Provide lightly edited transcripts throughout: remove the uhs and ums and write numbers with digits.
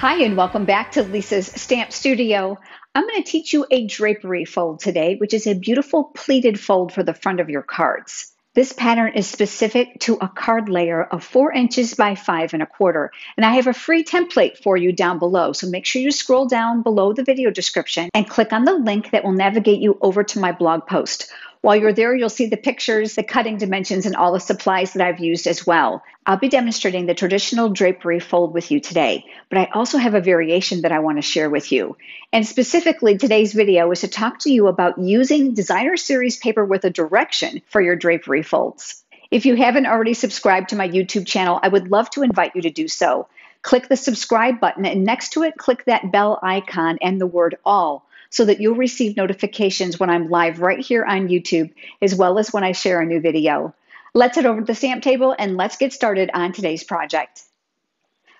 Hi, and welcome back to Lisa's Stamp Studio. I'm going to teach you a drapery fold today, which is a beautiful pleated fold for the front of your cards. This pattern is specific to a card layer of 4 inches by 5 1/4. And I have a free template for you down below. So make sure you scroll down below the video description and click on the link that will navigate you over to my blog post. While you're there, you'll see the pictures, the cutting dimensions, and all the supplies that I've used as well. I'll be demonstrating the traditional drapery fold with you today, but I also have a variation that I want to share with you. And specifically, today's video is to talk to you about using Designer Series paper with a direction for your drapery folds. If you haven't already subscribed to my YouTube channel, I would love to invite you to do so. Click the subscribe button, and next to it, click that bell icon and the word all, so that you'll receive notifications when I'm live right here on YouTube, as well as when I share a new video. Let's head over to the stamp table and let's get started on today's project.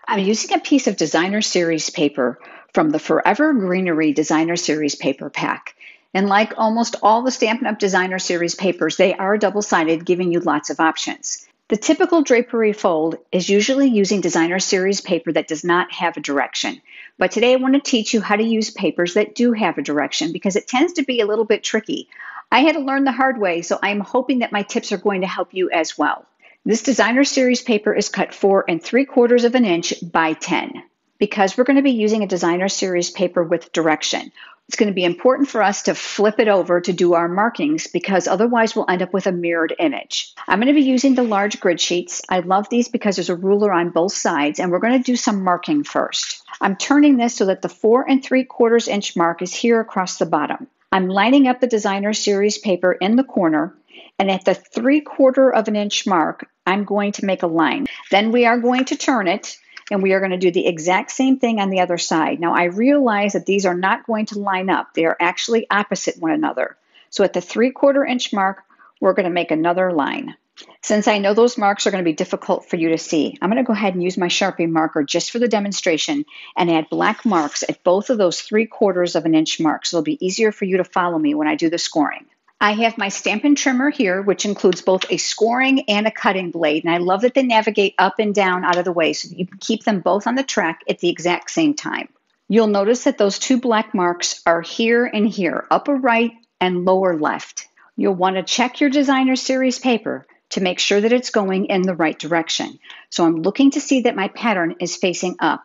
I'm using a piece of Designer Series paper from the Forever Greenery Designer Series Paper Pack. And like almost all the Stampin' Up! Designer Series papers, they are double-sided, giving you lots of options. The typical drapery fold is usually using Designer Series paper that does not have a direction. But today I want to teach you how to use papers that do have a direction, because it tends to be a little bit tricky. I had to learn the hard way, so I'm hoping that my tips are going to help you as well. This Designer Series paper is cut 4 3/4 inches by 10. Because we're going to be using a Designer Series paper with direction, it's going to be important for us to flip it over to do our markings, because otherwise we'll end up with a mirrored image. I'm going to be using the large grid sheets. I love these because there's a ruler on both sides, and we're going to do some marking first. I'm turning this so that the 4 3/4 inch mark is here across the bottom. I'm lining up the Designer Series paper in the corner, and at the 3/4 inch mark, I'm going to make a line. Then we are going to turn it, and we are going to do the exact same thing on the other side. Now I realize that these are not going to line up. They are actually opposite one another. So at the 3/4 inch mark, we're going to make another line. Since I know those marks are going to be difficult for you to see, I'm going to go ahead and use my Sharpie marker just for the demonstration and add black marks at both of those 3/4 inch marks. It'll be easier for you to follow me when I do the scoring. I have my Stampin' Trimmer here, which includes both a scoring and a cutting blade, and I love that they navigate up and down out of the way so that you can keep them both on the track at the exact same time. You'll notice that those two black marks are here and here, upper right and lower left. You'll want to check your Designer Series paper to make sure that it's going in the right direction. So I'm looking to see that my pattern is facing up,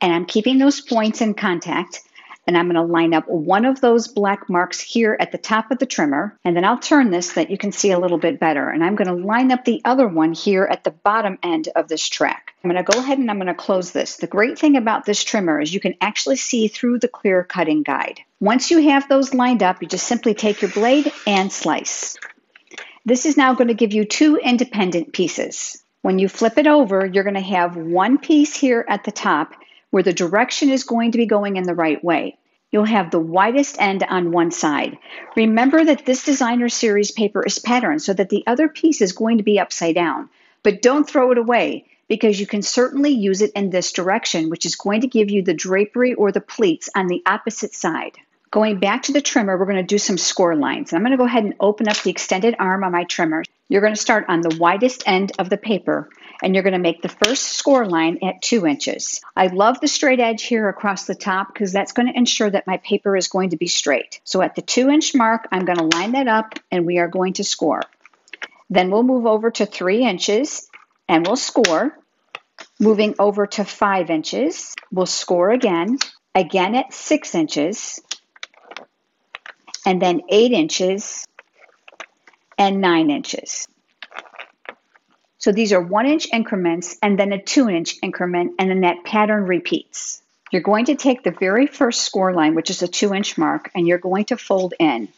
and I'm keeping those points in contact. And I'm going to line up one of those black marks here at the top of the trimmer, and then I'll turn this so that you can see a little bit better. And I'm going to line up the other one here at the bottom end of this track. I'm going to go ahead and I'm going to close this. The great thing about this trimmer is you can actually see through the clear cutting guide. Once you have those lined up, you just simply take your blade and slice. This is now going to give you two independent pieces. When you flip it over, you're going to have one piece here at the top where the direction is going to be going in the right way. You'll have the widest end on one side. Remember that this Designer Series paper is patterned so that the other piece is going to be upside down, but don't throw it away, because you can certainly use it in this direction, which is going to give you the drapery or the pleats on the opposite side. Going back to the trimmer, we're going to do some score lines. I'm going to go ahead and open up the extended arm on my trimmer. You're going to start on the widest end of the paper, and you're going to make the first score line at 2 inches. I love the straight edge here across the top, because that's going to ensure that my paper is going to be straight. So at the 2 inch mark, I'm going to line that up, and we are going to score. Then we'll move over to 3 inches and we'll score. Moving over to 5 inches, we'll score again at 6 inches, and then 8 inches and 9 inches. So these are 1 inch increments, and then a 2 inch increment, and then that pattern repeats. You're going to take the very first score line, which is a 2 inch mark, and you're going to fold in.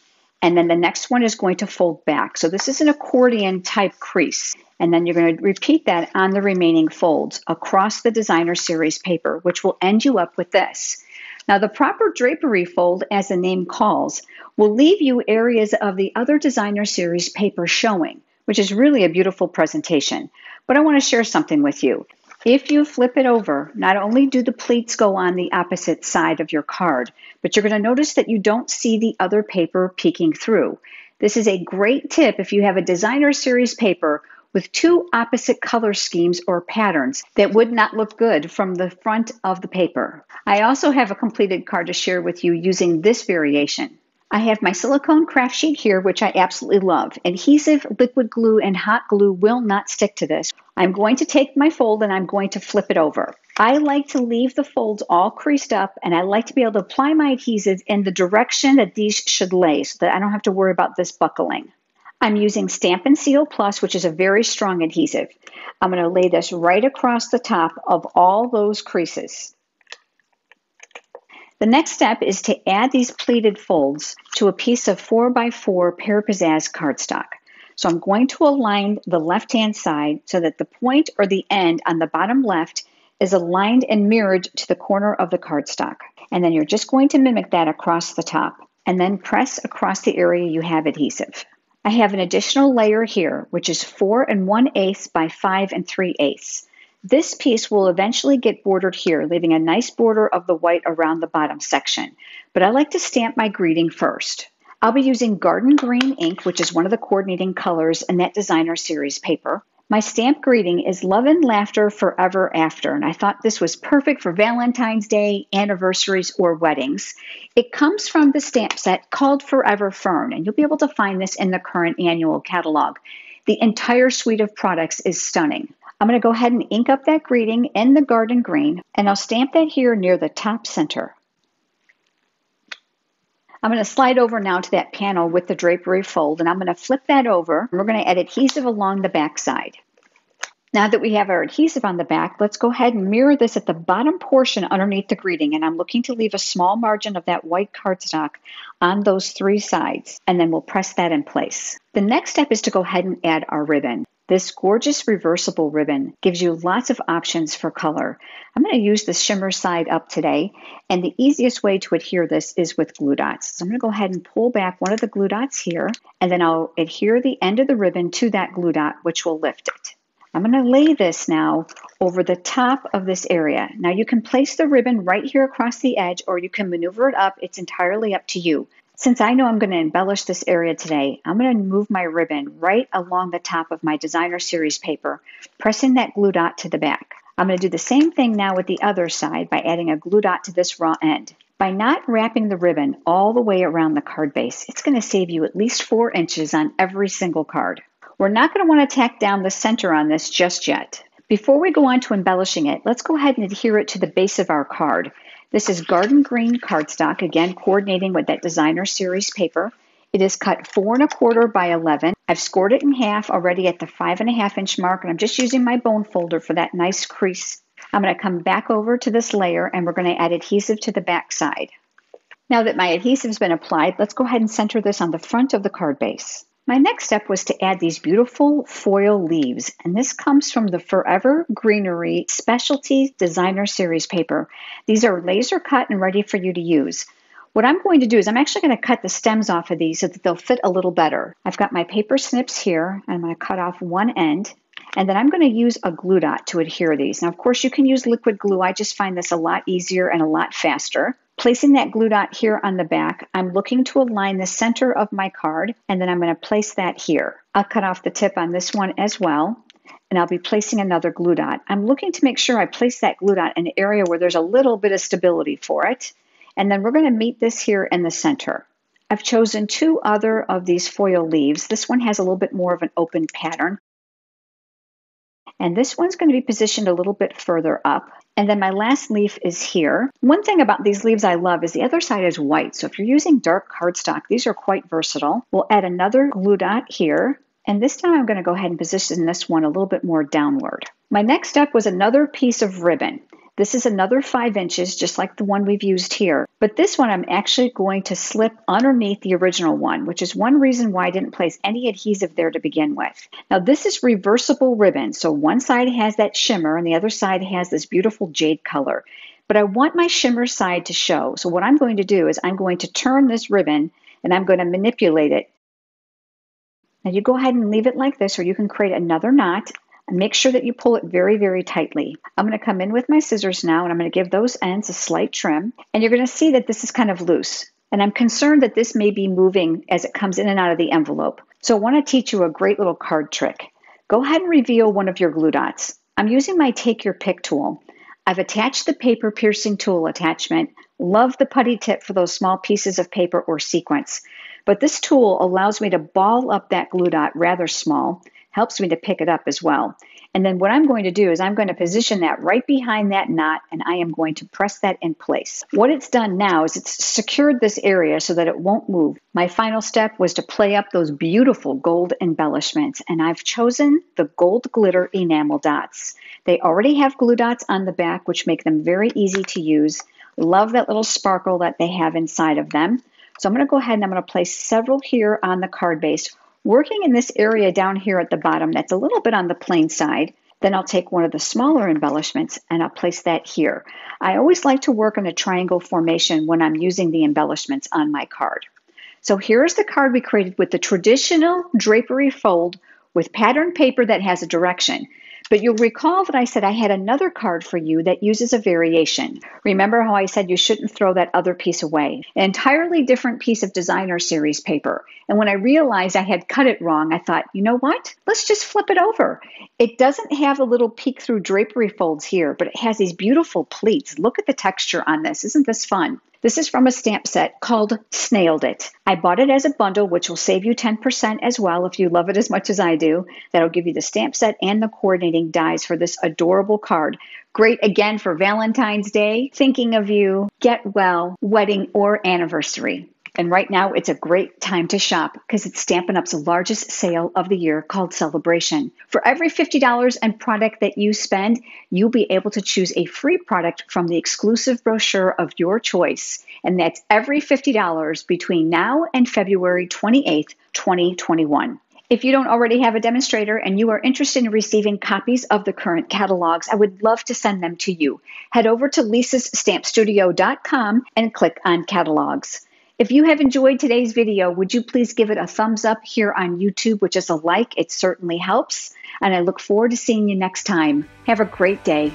And then the next one is going to fold back. So this is an accordion type crease. And then you're going to repeat that on the remaining folds across the Designer Series paper, which will end you up with this. Now the proper drapery fold, as the name calls, will leave you areas of the other Designer Series paper showing, which is really a beautiful presentation. But I want to share something with you. If you flip it over, not only do the pleats go on the opposite side of your card, but you're going to notice that you don't see the other paper peeking through. This is a great tip if you have a Designer Series paper with two opposite color schemes or patterns that would not look good from the front of the paper. I also have a completed card to share with you using this variation. I have my silicone craft sheet here, which I absolutely love. Adhesive, liquid glue, and hot glue will not stick to this. I'm going to take my fold and I'm going to flip it over. I like to leave the folds all creased up, and I like to be able to apply my adhesive in the direction that these should lay so that I don't have to worry about this buckling. I'm using Stampin' Seal Plus, which is a very strong adhesive. I'm going to lay this right across the top of all those creases. The next step is to add these pleated folds to a piece of 4x4 Pear Pizazz cardstock. So I'm going to align the left-hand side so that the point or the end on the bottom left is aligned and mirrored to the corner of the cardstock. And then you're just going to mimic that across the top and then press across the area you have adhesive. I have an additional layer here, which is 4 1/8 by 5 3/8. This piece will eventually get bordered here, leaving a nice border of the white around the bottom section. But I like to stamp my greeting first. I'll be using Garden Green ink, which is one of the coordinating colors in that designer series paper. My stamp greeting is Love and Laughter Forever After, and I thought this was perfect for Valentine's Day, anniversaries, or weddings. It comes from the stamp set called Forever Fern, and you'll be able to find this in the current annual catalog. The entire suite of products is stunning. I'm going to go ahead and ink up that greeting in the Garden Green, and I'll stamp that here near the top center. I'm going to slide over now to that panel with the drapery fold, and I'm going to flip that over. We're going to add adhesive along the back side. Now that we have our adhesive on the back, let's go ahead and mirror this at the bottom portion underneath the greeting, and I'm looking to leave a small margin of that white cardstock on those three sides, and then we'll press that in place. The next step is to go ahead and add our ribbon. This gorgeous reversible ribbon gives you lots of options for color. I'm going to use the shimmer side up today, and the easiest way to adhere this is with glue dots. So I'm going to go ahead and pull back one of the glue dots here, and then I'll adhere the end of the ribbon to that glue dot, which will lift it. I'm going to lay this now over the top of this area. Now you can place the ribbon right here across the edge, or you can maneuver it up. It's entirely up to you. Since I know I'm going to embellish this area today, I'm going to move my ribbon right along the top of my designer series paper, pressing that glue dot to the back. I'm going to do the same thing now with the other side by adding a glue dot to this raw end. By not wrapping the ribbon all the way around the card base, it's going to save you at least 4 inches on every single card. We're not going to want to tack down the center on this just yet. Before we go on to embellishing it, let's go ahead and adhere it to the base of our card. This is Garden Green cardstock, again, coordinating with that designer series paper. It is cut 4 1/4 by 11. I've scored it in half already at the 5 1/2 inch mark, and I'm just using my bone folder for that nice crease. I'm going to come back over to this layer, and we're going to add adhesive to the back side. Now that my adhesive has been applied, let's go ahead and center this on the front of the card base. My next step was to add these beautiful foil leaves, and this comes from the Forever Greenery Specialty Designer Series paper. These are laser cut and ready for you to use. What I'm going to do is I'm actually going to cut the stems off of these so that they'll fit a little better. I've got my paper snips here, and I'm going to cut off one end, and then I'm going to use a glue dot to adhere these. Now, of course, you can use liquid glue. I just find this a lot easier and a lot faster. Placing that glue dot here on the back, I'm looking to align the center of my card, and then I'm going to place that here. I'll cut off the tip on this one as well, and I'll be placing another glue dot. I'm looking to make sure I place that glue dot in an area where there's a little bit of stability for it, and then we're going to meet this here in the center. I've chosen two other of these foil leaves. This one has a little bit more of an open pattern, and this one's going to be positioned a little bit further up. And then my last leaf is here. One thing about these leaves I love is the other side is white. So if you're using dark cardstock, these are quite versatile. We'll add another glue dot here. And this time I'm going to go ahead and position this one a little bit more downward. My next step was another piece of ribbon. This is another 5 inches, just like the one we've used here. But this one I'm actually going to slip underneath the original one, which is one reason why I didn't place any adhesive there to begin with. Now this is reversible ribbon, so one side has that shimmer and the other side has this beautiful jade color. But I want my shimmer side to show. So what I'm going to do is I'm going to turn this ribbon and I'm going to manipulate it. Now you go ahead and leave it like this, or you can create another knot. Make sure that you pull it very, very tightly. I'm going to come in with my scissors now, and I'm going to give those ends a slight trim. And you're going to see that this is kind of loose. And I'm concerned that this may be moving as it comes in and out of the envelope. So I want to teach you a great little card trick. Go ahead and reveal one of your glue dots. I'm using my Take Your Pick tool. I've attached the paper piercing tool attachment. Love the putty tip for those small pieces of paper or sequence. But this tool allows me to ball up that glue dot rather small, helps me to pick it up as well. And then what I'm going to do is I'm going to position that right behind that knot, and I am going to press that in place. What it's done now is it's secured this area so that it won't move. My final step was to play up those beautiful gold embellishments, and I've chosen the gold glitter enamel dots. They already have glue dots on the back, which make them very easy to use. Love that little sparkle that they have inside of them. So I'm going to go ahead and I'm going to place several here on the card base, working in this area down here at the bottom that's a little bit on the plain side. Then I'll take one of the smaller embellishments and I'll place that here. I always like to work in a triangle formation when I'm using the embellishments on my card. So here's the card we created with the traditional drapery fold with patterned paper that has a direction. But you'll recall that I said I had another card for you that uses a variation. Remember how I said you shouldn't throw that other piece away. An entirely different piece of designer series paper. And when I realized I had cut it wrong, I thought, you know what? Let's just flip it over. It doesn't have a little peek through drapery folds here, but it has these beautiful pleats. Look at the texture on this. Isn't this fun? This is from a stamp set called Snailed It. I bought it as a bundle, which will save you 10% as well if you love it as much as I do. That'll give you the stamp set and the coordinating dies for this adorable card. Great again for Valentine's Day, thinking of you, get well, wedding, or anniversary. And right now it's a great time to shop because it's Stampin' Up's largest sale of the year called Celebration. For every $50 in product that you spend, you'll be able to choose a free product from the exclusive brochure of your choice. And that's every $50 between now and February 28th, 2021. If you don't already have a demonstrator and you are interested in receiving copies of the current catalogs, I would love to send them to you. Head over to lisasstampstudio.com and click on catalogs. If you have enjoyed today's video, would you please give it a thumbs up here on YouTube, which is a like, it certainly helps. And I look forward to seeing you next time. Have a great day.